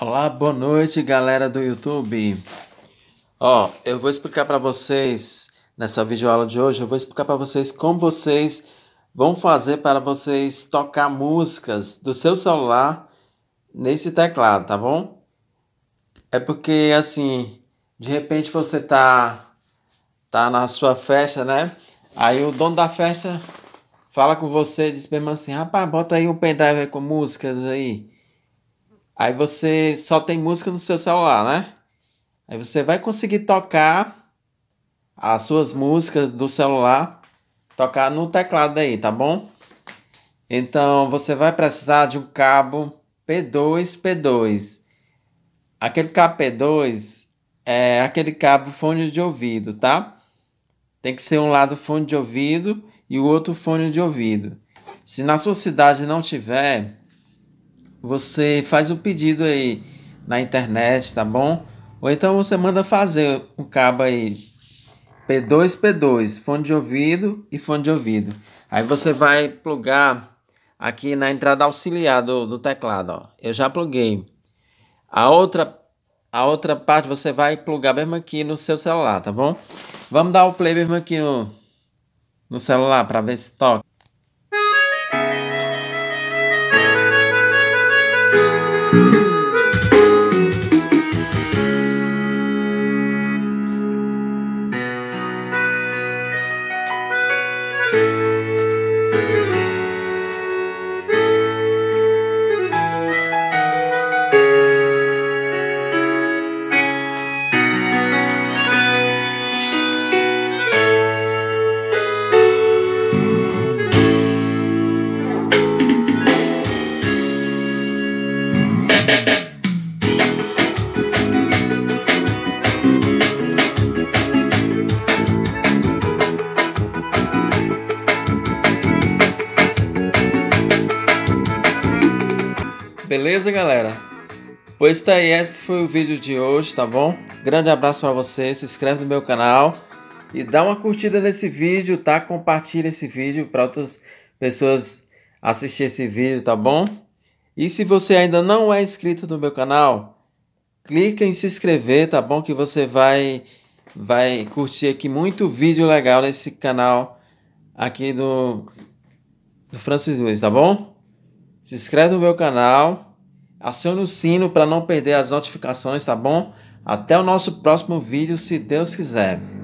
Olá, boa noite, galera do YouTube. Eu vou explicar para vocês, nessa videoaula de hoje, eu vou explicar para vocês como vocês vão fazer para vocês tocar músicas do seu celular nesse teclado, tá bom? É porque, assim, de repente você tá na sua festa, né? Aí o dono da festa fala com você e diz mesmo assim, rapaz, bota aí um pendrive com músicas aí. Aí você só tem música no seu celular, né? Aí você vai conseguir tocar as suas músicas do celular, tocar no teclado aí, tá bom? Então você vai precisar de um cabo P2. Aquele cabo P2 é aquele cabo fone de ouvido, tá? Tem que ser um lado fone de ouvido e o outro fone de ouvido. Se na sua cidade não tiver, você faz um pedido aí na internet, tá bom? Ou então você manda fazer um cabo aí, P2, fone de ouvido e fone de ouvido. Aí você vai plugar aqui na entrada auxiliar do teclado, ó. Eu já pluguei. A outra parte você vai plugar mesmo aqui no seu celular, tá bom? Vamos dar o play mesmo aqui no celular para ver se toca. Beleza, galera? Pois tá aí, esse foi o vídeo de hoje, tá bom? Grande abraço pra você, se inscreve no meu canal e dá uma curtida nesse vídeo, tá? Compartilha esse vídeo para outras pessoas assistirem esse vídeo, tá bom? E se você ainda não é inscrito no meu canal, clica em se inscrever, tá bom? Que você vai curtir aqui muito vídeo legal nesse canal aqui do Francis Luiz, tá bom? Se inscreve no meu canal, acione o sino para não perder as notificações, tá bom? Até o nosso próximo vídeo, se Deus quiser.